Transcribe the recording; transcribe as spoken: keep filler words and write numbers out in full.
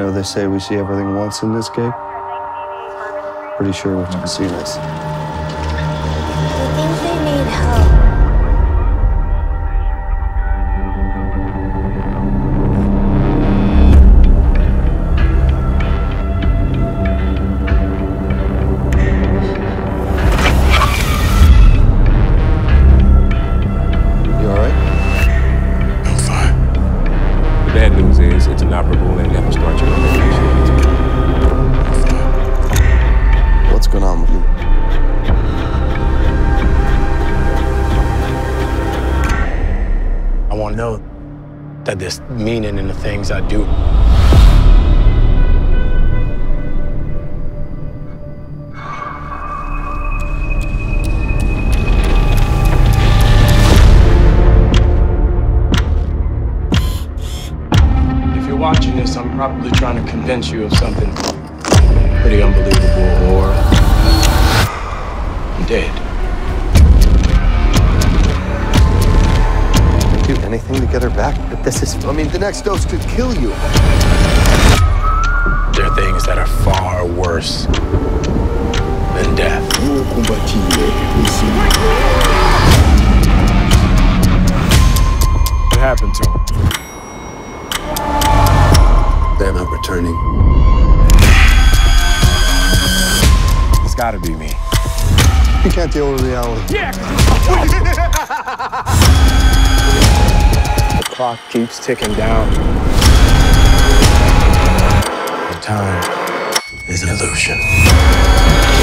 know, they say we see everything once in this cake. Pretty sure we can see this. I think they need help. It's inoperable and never start your operation. What's going on with you? I want to know that there's meaning in the things I do. Watching this, I'm probably trying to convince you of something pretty unbelievable, or I'm dead. Do anything to get her back, but this is, I mean, the next dose could kill you. There are things that are far worse than death. What happened to him? They're not returning. It's gotta be me. You can't deal with reality. Yeah. The clock keeps ticking down. The time is an illusion.